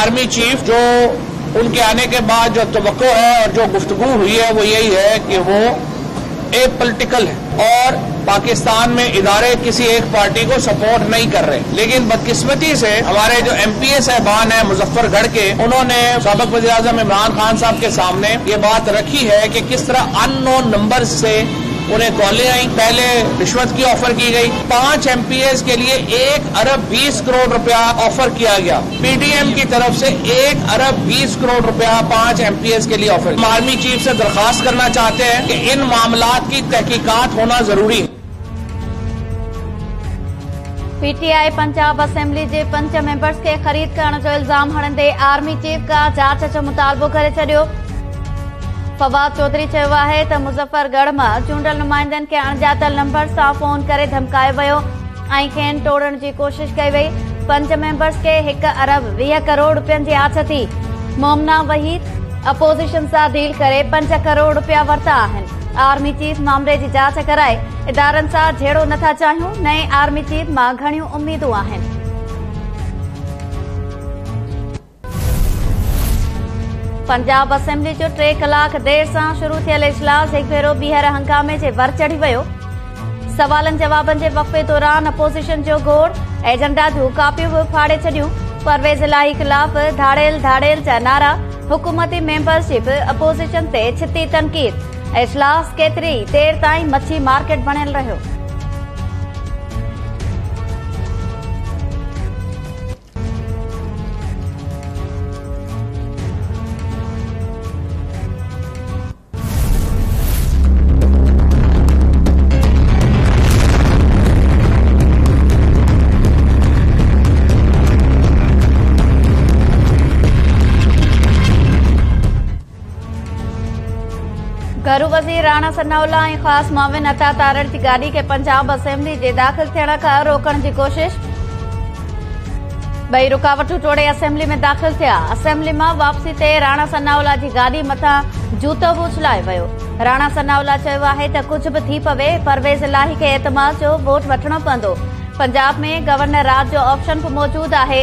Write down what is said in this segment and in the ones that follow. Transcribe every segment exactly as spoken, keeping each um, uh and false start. Army chief जो उनके आने के बाद जो तवक्को है और जो गुफ्तगू हुई है वो यही है कि वो एक पॉलिटिकल है और पाकिस्तान में इदारे किसी एक पार्टी को सपोर्ट नहीं कर रहे। लेकिन बदकिस्मती से हमारे जो एमपीए साहबान है मुजफ्फरगढ़ के, उन्होंने साबिक वज़ीर आज़म इमरान खान साहब के सामने ये बात रखी है कि किस तरह अननोन नंबर से उन्हें कॉलें आई। पहले रिश्वत की ऑफर की गई, पांच एमपीएस के लिए एक अरब बीस करोड़ रुपया ऑफर किया गया। पीडीएम की तरफ से एक अरब बीस करोड़ रुपया पांच एमपीएस के लिए ऑफर। हम आर्मी चीफ से दरखास्त करना चाहते हैं कि इन मामलात की तहकीकात होना जरूरी है। पीटीआई पंजाब असेंबली के पंज मेंबर्स के खरीद करण जो इल्ज़ाम हणंदे आर्मी चीफ का जांच जो मुतालबो करे छडियो। फवाद चौधरी है तो मुजफ्फरगढ़ में चूंडल नुमाइंदन के अणजातल नंबर से फोन कर धमकायो वो और खेन तोड़न की कोशिश कई वही। पंज मेंबर्स के एक अरब वीह करोड़ रुपयन की आछ थी। मोमना वहीद अपोजिशन से डील करे पंज करोड़ रुपया वरता। आर्मी चीफ मामले की जांच कराए इदारन से जेड़ो नथा चाहिए। नए आर्मी चीफ में घणियों उम्मीदूं। पंजाब असेंबली जो टे कलाक देर से शुरू थियल इजलास एक भेरो बीहर हंगामे के वर चढ़ी वो। सवालन जवाबन के वक्फे दौरान अपोजिशन जो गोड़ एजेंडा जो कापियों भी फाड़े छड़ियों। परवेज इलाही खिलाफ धाड़ेल धाड़ेल जा नारा। हुकूमती मेंबरशिप अपोजिशन से छिती तनकीद। इजलास केतरी देर ताई मच्छी मार्केट बणियल रहो। घरू वजीर राणा सनाउल्ला खास माविन अता तारड़ की गाड़ी के पंजाब असेंबली के दाखिल थियण का रोकण की कोशिश। बई रुकावटू तोड़े असेंबली में दाखिल थिया। असेंबली में वापसी से राणा सनाउल्ला की गाड़ी मथा जूतो भी उछलायो वो। राणा सनाउल्ला है तो कुछ भी थी पवे परवेज इलाही के एतमाद जो वोट वठणो पवंदो। पंजाब में गवर्नर राज जो ऑप्शन भी मौजूद है।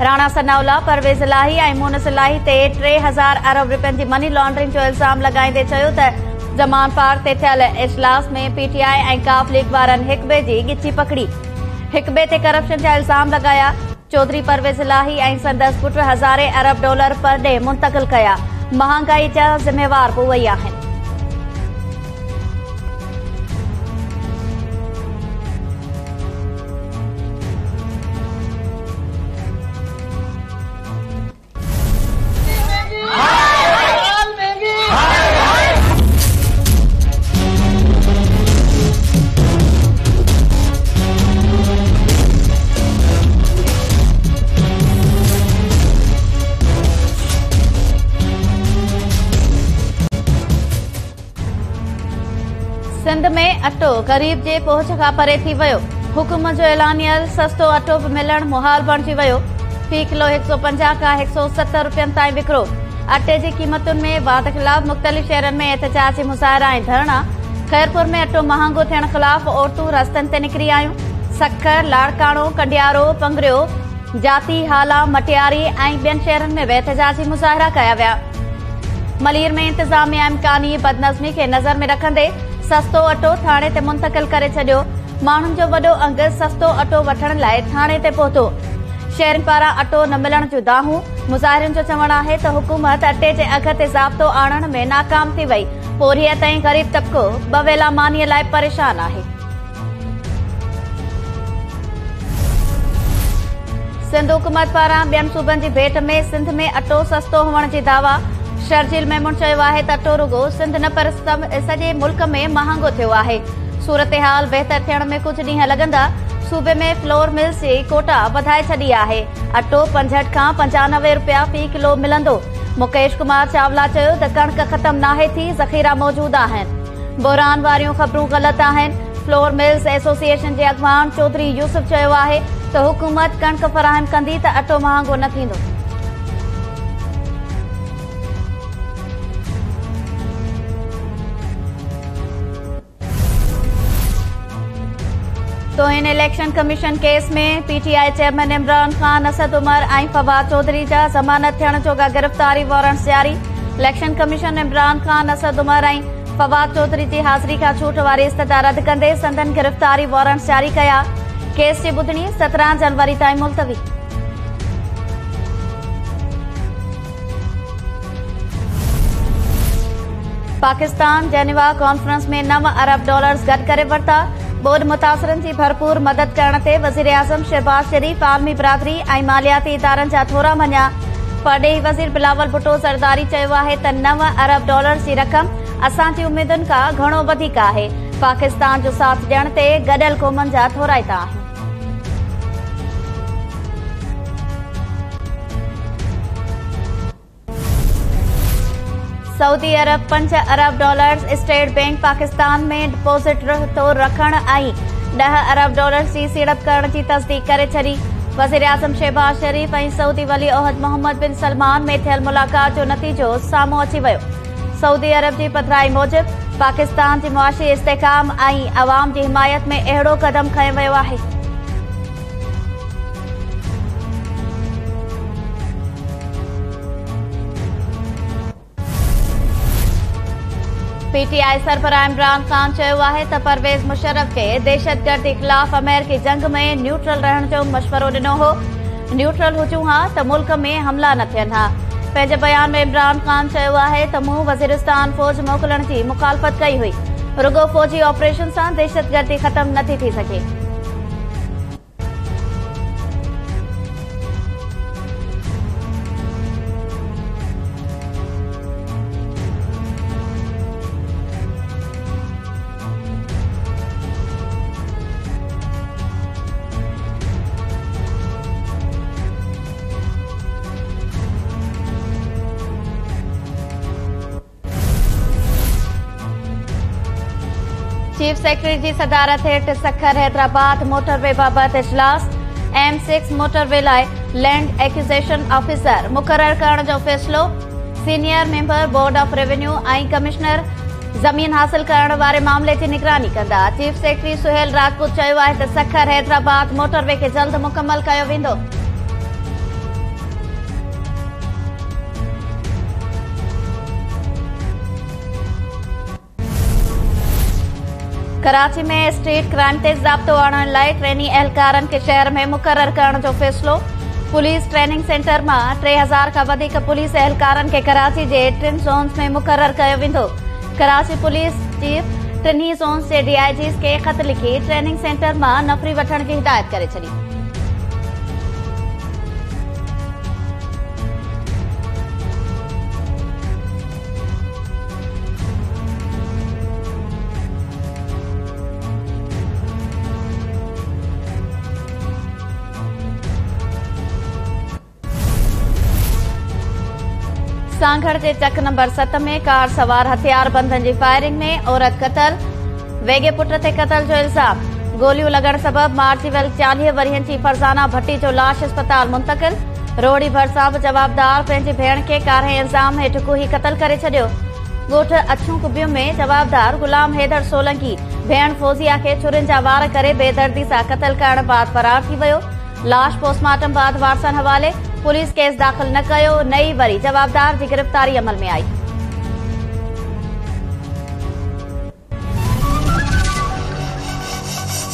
राणा सनाउल्ला परवेज इलाही और मोनस इलाही ते टे हजार अरब रुपयन की मनी लॉन्ड्रिंग जो इल्ज़ाम लगाईंदे जमान पार से थियल इजलास में पीटीआई और काफ लीग वारन हिक बे की गिची पकड़ी। हिक बे ते करप्शन जा इल्ज़ाम लगाया। चौधरी परवेज इलाही और संदस पुट हजारे अरब डॉलर पर डे मुंतकिल कया। महंगाई जा जिम्मेवार भी वही आहिनि। सिंध में अटो गरीब के पहुंच का परे थी वो। हुकुम जो ऐलानियल सस्तो अटो भी मिलण मुहाल बणजी वो। फी किलो एक सौ पंजाह का एक सौ सत्तर रुपयन तीन विक्रो। अटे की कीमतुन में वाद खिलाफ मुख्तलिफ शहरन में एहतजाजी मुजाहरा और धरना। खैरपुर में अटो महंगो थियण खिलाफ औरतूं रस्तन ते निकरी आयूं। सखर लाड़काणो कंडियारो पंगरियो जाती हाला मटियारी और बेन शहरन में एहतजाजी मुजाहरा कया वया। मलिर में इंतजामिया इम्कानी बदनजमी के नजर में रखंदे सस्तो अटो थाने ते मुंतकिल करे छडियो। मानुन जो वडो अंग सस्तो अटो वठण लाए थाने ते पहुतो। शहर पारा अटो न मिलण जो दाहू। मुजाहिरन जो चवण है तो हुकूमत अटे के अघ ते ज़ाब्तो आणण में नाकाम थी वही। पोरिया ताईं गरीब तबको बवेला मानी लाए परेशान है। सिंध हुकूमत पारा बेन सूबन की भेट में सिंध में अटो सस्तो होने की दावा। शर्जील मेमन है तो अटो रुगो सिंध न पर सजे मुल्क में महंगो थो है। सूरत हाल बेहतर थियण में कुछ ढी लगंदा। सूबे में फ्लोर मिल्स की कोटा वधाए छड़ी है। अटो पंजहठ का पंचानवे रुपया फी किलो मिलंदो। मुकेश कुमार चावला कणक खत्म ना थी जखीरा मौजूद है। बोरान वारियों खबरू गलत है। फ्लोर मिल्स एसोसिएशन के अगवान चौधरी यूसुफ है तो हुकूमत कणक फराहम कंदी तो अटो महंगो न थींदो। तो इन इलेक्शन कमीशन केस में पीटीआई चेयरमैन इमरान खान, असद उमर ऐं फवाद चौधरी जा ज़मानत थियण जोॻा गिरफ़्तारी वारंट जारी। इलेक्शन कमीशन इमरान खान, असद उमर ऐं फवाद चौधरी की हाज़िरी का छूट वारी इस्तः रद्द कंदे संदन गिरफ़्तारी वारंट जारी कया। केस की बुधणी सत्रह जनवरी ताईं मुलतवी। पाकिस्तान जेनेवा कॉन्फ्रेंस में नव अरब डॉलर्स गॾु करे वरिता। बोर्ड मुतासरनि जी भरपूर मदद करण ते वज़ीर आज़म शहबाज शरीफ, आलमी बिरादरी ऐं मालियाती इदारनि जा थोरा मञिया। परॾेही वज़ीर बिलावल भुट्टो ज़रदारी चयो आहे त नव अरब डॉलर्स जी रक़म असांजी उमेदुनि खां घणो वधीक आहे। पाकिस्तान जो साथ ॾियण ते गॾियल क़ौमनि जा थोराइता आहिनि। सऊदी अरब पंज अरब डॉलर्स स्टेट बैंक पाकिस्तान में डिपोज़िट तो रखण आई दह अरब डॉलर्स की सीड़प करण की तस्दीक करे छड़ी। वज़ीर आज़म शहबाज शरीफ ऐं सऊदी वली अहद मोहम्मद बिन सलमान में थियल मुलाक़ात जो नतीजो साम्हूं अची वियो। सऊदी अरब की पधराई मूजिब पाकिस्तान की मुआशी इस्तेहकाम ऐं अवाम की हिमायत में अहिड़ो कदम खयो वियो आहे। पीटीआई सरबराह इमरान खान चयो आहे त परवेज़ मुशर्रफ के दहशतगर्द के खिलाफ अमेरिकी जंग में न्यूट्रल रहण जो मशवरो ॾिनो हो। न्यूट्रल हुजूं हा त मुल्क में हमला न थियनि हा। पंहिंजे बयान में इमरान खान चयो आहे त मूं वज़ीरिस्तान फौज मोकिलण की मुखालफत कई हुई। रुगो फौजी ऑपरेशन सां दहशतगर्दी ख़त्म नथी थी सघे। चीफ सेक्रेटरी की सदारत हेठ सखर हैदराबाद मोटरवे बाबत इजलास। एम सिक्स मोटरवे लाइ लैंड एक्विजिशन ऑफिसर मुकरर करण जो फ़ैसिलो। Senior member board of revenue ऐं कमिश्नर जमीन हासिल करण वारे मामले की निगरानी कंदा। चीफ सेक्रेटरी सुहेल राजपूत चयो आहे त सखर हैदराबाद मोटरवे के जल्द मुकम्मल कयो वेंदो। कराची में स्ट्रीट क्राइम ते ज़ाब्तो आणण लाइ ट्रेनी एहलकारनि खे शहर में मुक़रर करण जो फ़ैसिलो। पुलिस ट्रेनिंग सेंटर मां टे हज़ार खां वधीक पुलिस एहलकारनि खे कराची के टिन ज़ोन्स में मुक़रर कयो वेंदो। कराची पुलिस चीफ टिन्हीं ज़ोन्स के डीआईजीज़ खे ख़त लिखी ट्रेनिंग सेंटर मां नफ़री वठण की हिदायत करे छॾी। सांगड़ के चक नंबर सत में कार सवार हथियारबंदन की फायरिंग में औरत कतल। वेगे पुट से कतल जो इल्ज़ाम। गोलियों लगण सबब मारिजी वियल चालीह वरियन की फरजाना भट्टी जो लाश अस्पताल मुंतकिल। रोहड़ी भरसाब जवाबदार पैंजी भेण के कार इल्ज़ाम हेठ कूही कतल करे छडियो। गोठ अछू कुबियों में जवाबदार गुलाम हैदर सोलंकी भेण फौजिया के छुरिन जा वार करे बेदर्दी से कतल करण बाद फरार थी वियो। लाश पोस्टमार्टम बाद वारसन हवाले। पुलिस केस दाखिल न कयो। नई वरी जवाबदार की गिरफ्तारी अमल में आई।